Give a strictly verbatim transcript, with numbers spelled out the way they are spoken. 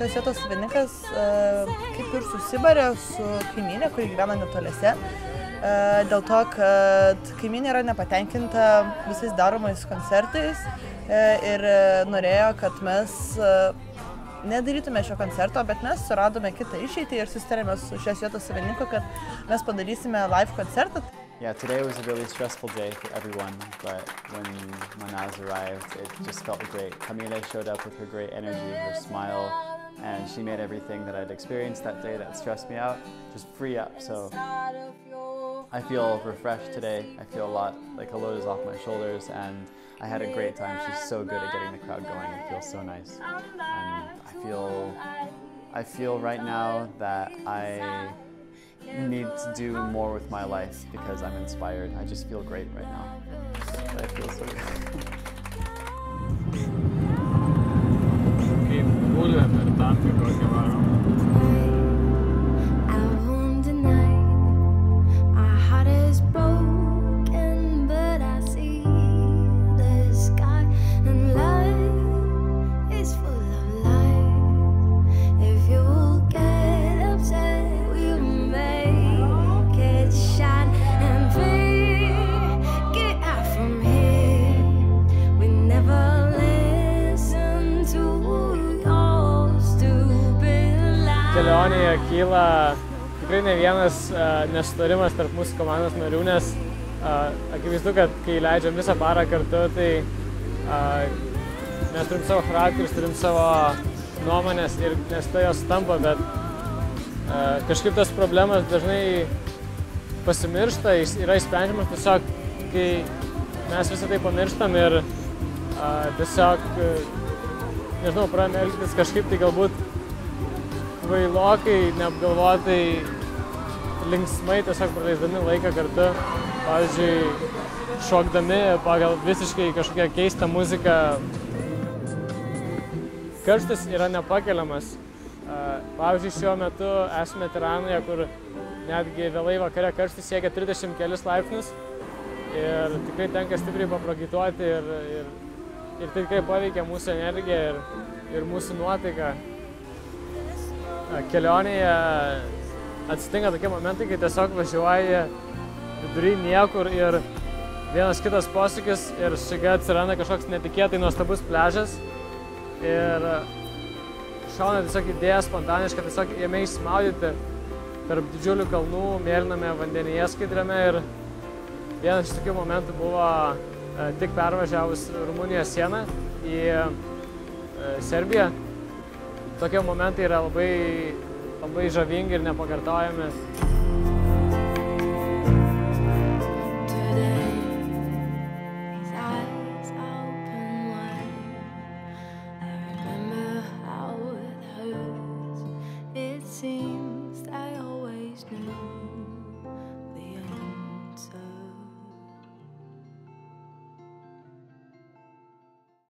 Šios vietos savinikas kaip ir susibarė su kaimynė, kuri gyvena netoliese, dėl to, kad kaimynė yra nepatenkinta visais daromais koncertais ir norėjo, kad mes nedarytume šio koncerto, bet mes suradome kitą išeitį ir susitarėme su šios vietos savininku, kad mes padarysime live koncertą. Yeah, today was a really stressful day for everyone, but when Manaz arrived, it just felt great. Camille showed up with her great energy, her smile, and she made everything that I'd experienced that day that stressed me out just free up. So I feel refreshed today. I feel a lot like a load is off my shoulders, and I had a great time. She's so good at getting the crowd going. It feels so nice, and I feel I feel right now that I. need to do more with my life because I'm inspired. I just feel great right now. I feel so good. Out on the night, our heart is broken, but I see the sky and life is full of light. If you'll get upset, we'll make. Kelionėje kyla tikrai ne vienas nesutarimas tarp mūsų komandos narių, nes akivaizdu, kad kai leidžiam visą parą kartu, tai mes turim savo charakterius, turim savo nuomonės, ir nes tai jos tampa, bet kažkaip tas problemas dažnai pasimiršta, yra įsprendžiamas tiesiog, kai mes visą tai pamirštam ir tiesiog, nežinau, pradame elgtis kažkaip tai galbūt vailokai, neapgalvotai, linksmai, tiesiog praleisdami laiką kartu, pavyzdžiui, šokdami pagal visiškai kažkokią keistą muziką. Karštis yra nepakeliamas. Pavyzdžiui, šiuo metu esame Tiranoje, kur netgi vėlai vakare karštis siekia trisdešimt kelis laipsnius ir tikrai tenka stipriai paprakaituoti ir, ir, ir tikrai paveikia mūsų energiją ir, ir mūsų nuotaiką. Kelionėje atsitinka tokie momentai, kai tiesiog važiuoji vidury niekur ir vienas kitas posūkis ir staiga atsiranda kažkoks netikėtai nuostabus pležas ir šauna tiesiog idėja spontaniška, tiesiog jame išsimaudyti tarp didžiulių kalnų, mėlyname vandenyje skaidriame, ir vienas iš tokių momentų buvo tik pervažiavus Rumunijos sieną į Serbiją. Tokie momentai yra labai, labai žavingi ir nepakartojami.